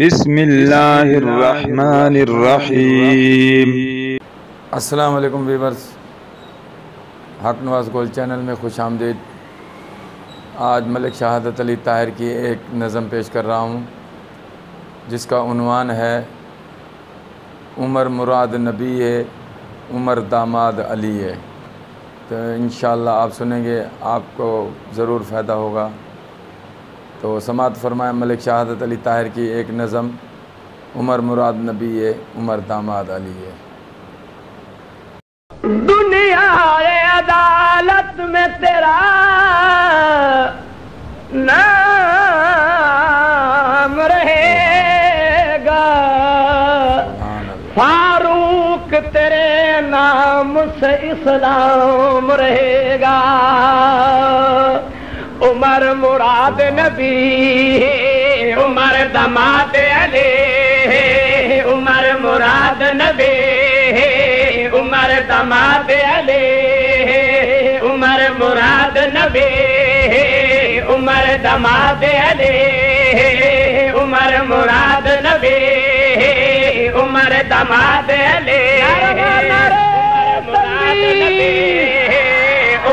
बिस्मिल्लाहिर्रहमानिर्रहीम। अस्सलाम वालेकुम व्यूअर्स, हकनवाज़ गोल्ड चैनल में खुश आमदीद। आज मलिक शहादत अली ताहिर की एक नज़म पेश कर रहा हूँ जिसका उन्वान है उमर मुराद नबी है उमर दामाद अली है। तो इंशाल्लाह आप सुनेंगे, आपको ज़रूर फ़ायदा होगा। तो समाअत फरमाए मलिक शहादत अली ताहिर की एक नज़म उमर मुराद नबी है उमर दामाद अली है। दुनिया अदालत में तेरा नाम रहेगा, फारूक तेरे नाम से इस्लाम रहेगा। उमर मुराद नबी उमर दामाद अली, उमर मुराद नबी उमर दामाद अली, उमर मुराद नबी उमर दामाद अली, उमर मुराद नबी उमर दामाद अली,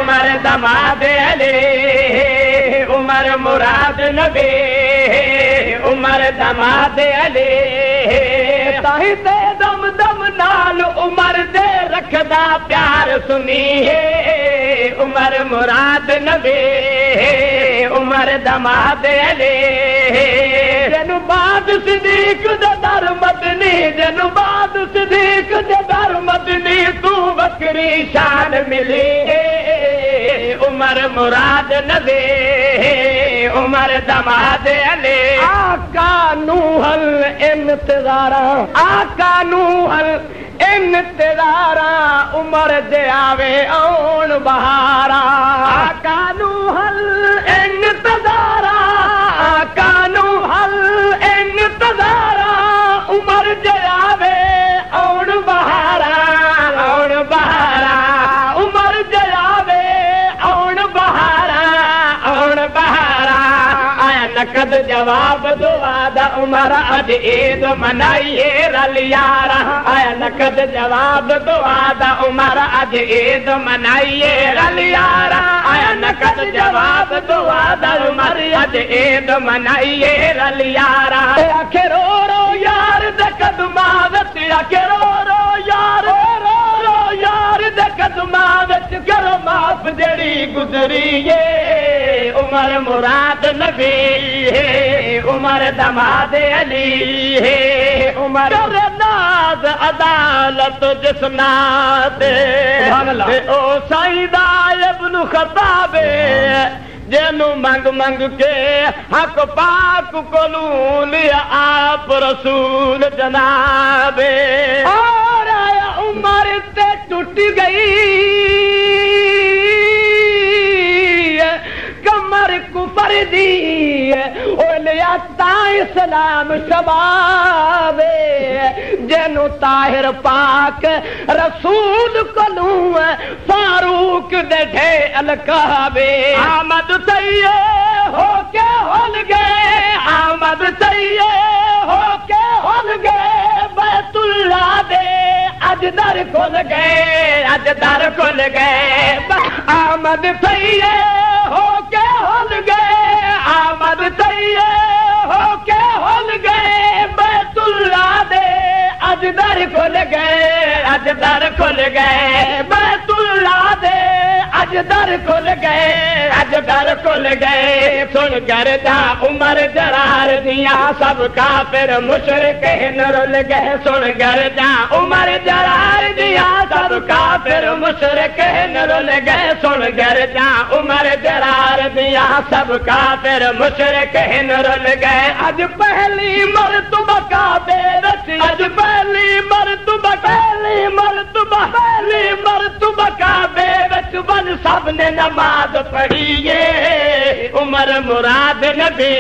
उमर दामाद अली, उमर मुराद नबी उमर दामाद अली। ताही ते दम दम नाल उमर दे रखदा प्यार सुनी है, उमर मुराद नबी उमर दामाद अली। जनु बाद सिद्दीक दे दर मदनी, जनु बाद सिद्दीक दे दर मदनी तू बकरी शान मिली है, उमर मुराद नबी उमर दामाद अली। आका नूहल इंतजारा, आका नूहल इंतजारा उमर दे आवे औन बहारा, आका नूहल इंतजारा, आका नूहल इंतजारा उमर दे आवे औन बहारा, औन बहारा उमर दे आवे औन बहारा, औन बहारा। आया नकद जवाब दुआदा उमर अज ईद मनाइए रल यारा, आया नकद जवाब दुआदा उमर अज ईद मनाइए रल यारा, आया नकद जवाब दुआदा उमर अज ईद मनाइए रल यारा। आखे रो रो यार दे कदमा विच, आखे रो रो यार रो रो यार दे कदमा विच करो माफ जड़ी गुजरी है, उमर मुराद नबी है उमर दामाद अली है। उमर नाज अदालत जिस नाद ओ सईदा इब्न खत्ताब, जेनु मंग मंग के हक पाक कोलू लिया आप रसूल जनाबे। और उमर ते टूट गई कुफर दी ओलिया ताई सलाम शबाबे, जनु ताहिर पाक रसूल कलू फारूक देठे अलकाबे। आमद सैये हो के होल गए, आमद सैये हो के होल गए बैतुल्ला दे अजदर खोल गए, अजदर खोल गए। आमद सैये हो के होल गए, आमद सैये हो के होल गए बैतुल्ला दे अजदर खोल गए, अजदर खोल गए। बैतुल्ला दे अजदर खोल गए, अजदर खोल गए। सुन कर दा उमर जरार दिया सब काफिर मुशरिक न रुल गए, सुन कर दा उमर जरार दिया सब काफिर मुशरिक न रुल गए, सुन कर दा उमर जरार दिया सब काफिर मुशरिक न रुल गए। अज पहली मर्तबा काबे रची, अज पहली मर्तबा, पहली मर्तबा, पहली मर्तबा काबे रच बन सबने नमाज पढ़िए, उमर मुराद नबी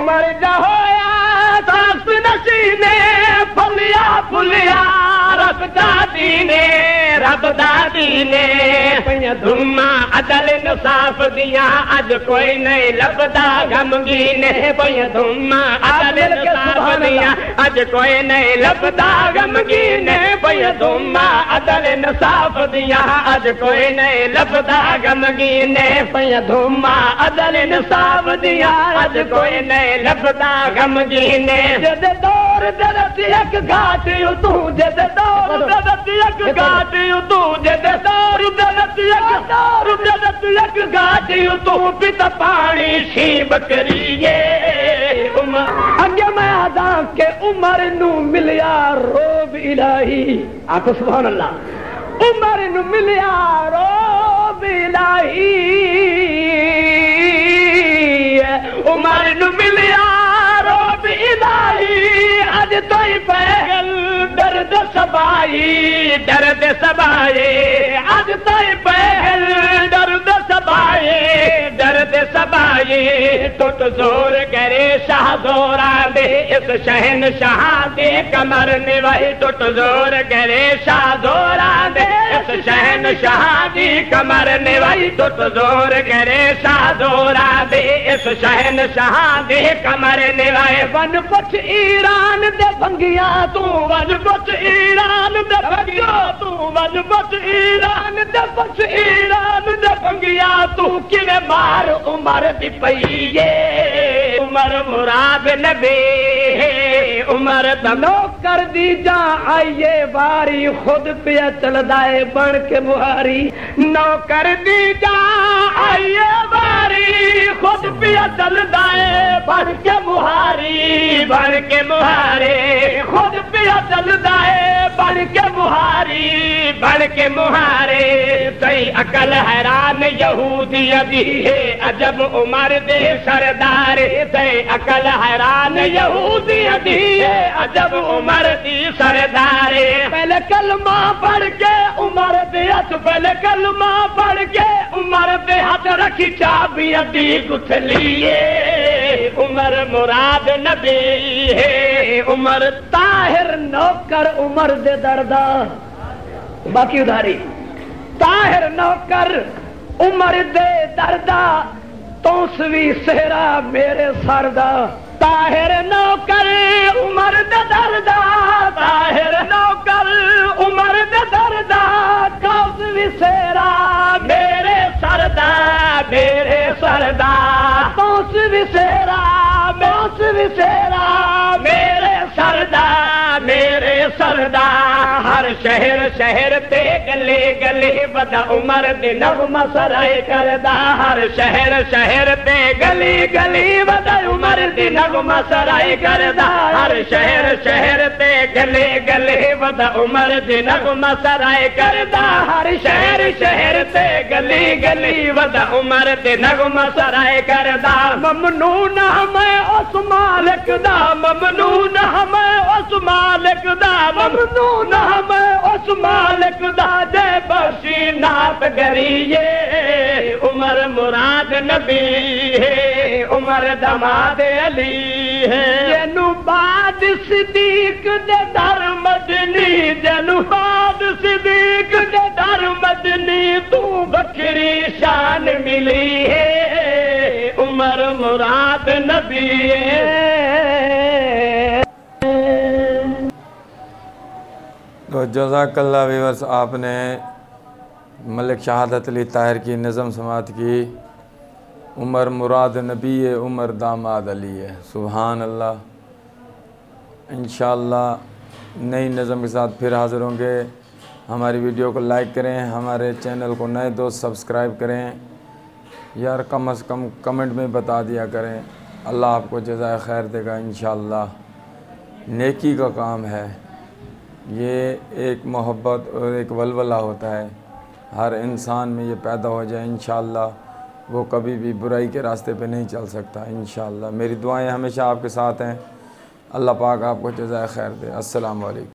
उमर जहोया सास नशीने फुलिया फुलिया रब दादी ने, रब दादी ने धुमा अदल इंसाफ दिया अज कोई नहीं लभदा गमगी ने, धुमा अदल इंसाफ अज कोई नहीं लभदा गमगीन भई दुमा अदल इंसाफ दिया, अज कोई नहीं लभदा गमगीन भई दुमा अदल इंसाफ दिया, अज कोई नहीं लभदा गमगीन जद दौर दरतियक घाटियो तू, जद दौर दरतियक घाटियो तू, जद दौर दरतियक घाटियो तू पिता पानी सी बकरिए अगे मैं आदा के उमर नू मिलिया रोब इलाही। आखो सुभान अल्लाह। उमर नू मिलिया रोब इलाही, उमर नू मिलिया रोब इलाही, अज तो ही पैगल दर्द सबाई, दर्द सबाए, अज तो ही पैगल दर्द सबाए, दर्द सबाए, टुट जोर करे शाह जोरा दे इस शहन शाह दे कमर निवाही, टुट जोर करे शाह जोरा दे इस शहन शाह दी कमर निवाही, टुट जोर करे शाह जोरा दे इस शहन शाह दे कमर निवाही। वन कुछ ईरान दे भंगिया तू, वन कुछ ईरान दे भंगिया तू, वन कुछ ईरान दे, कुछ ईरान दे भंगिया तू किवे मार उमर दी पई ये उमर मुराद नबी। उमर दनो कर दी जा आइए बारी, खुद पिया चलदाए बन के मुहारी, नो कर दी जा आइए बारी, खुद पिया चलदाए बन के मुहारी, बन के मुहारे, खुद पिया चलदाए बन के मुहारी, बन के मुहारे। सही अकल हैरान यहूदी अदी है अजब उमर दे सरदार, सही अकल हैरान यहूदी अदी अजब उमर दी सरदारे। पहले कलमा पढ़ के उमर दे हथ, पहले कलमा पढ़ के उमर दे हथ रखी चाबी अदी गुथलिए उमर मुराद नबी है। उमर ताहिर नौकर उमर दे दरदा, बाकी उधारी। ताहिर नौकर उमर दे दरदा, तोस भी सेहरा मेरे सरदा, ताहिर नौकर उमर दे दरदा, ताहिर नौकर उमर दे दरदा, तोस भी सेहरा मेरे सरदा, मेरे सरदा, तोस भी सेहरा, तोस भी सेहरा मेरे सरदा, मेरे सरदा। हर शहर शहर ते गले गले बदा उमर दे नगमा सराय करदा, हर शहर शहर ते गली गली बदा उमर दे नगमा सराय करदा, हर शहर शहर ते गले गले बदा उमर दे नगमा सराय करदा, हर शहर शहर ते गली गली बदा उमर दे नगमा सराय करदा। ममनून मैं उस मालिक दा, ममनून मैं उस मालिक दा, ममनून मैं उस मालिक दा जे बख्शी नात करिए उमर मुराद नबी है। उमर दामाद अली है जनु बाद सिद्दीक दे दर मदनी, जनु बाद सिद्दीक दे दर मदनी, तू बखरी शान मिली है उमर मुराद नबी है। तो जज़ाकल्लाह व्यूअर्स, आपने मलिक शहादत अली ताहिर की नज़म समात की। उमर मुराद नबी है, उमर दामाद अली है। सुभान अल्लाह। इंशाअल्लाह नई नज़म के साथ फिर हाज़िर होंगे। हमारी वीडियो को लाइक करें, हमारे चैनल को नए दोस्त सब्सक्राइब करें। यार कम से कम कमेंट में बता दिया करें। अल्लाह आपको जज़ाए खैर देगा इंशाअल्लाह। नेकी का काम है ये, एक मोहब्बत और एक वलवला होता है हर इंसान में, ये पैदा हो जाए इंशाअल्लाह वो कभी भी बुराई के रास्ते पे नहीं चल सकता इंशाअल्लाह। मेरी दुआएं हमेशा आपके साथ हैं। अल्लाह पाक आपको जज़ाए खैर दे। अस्सलाम वालेकुम।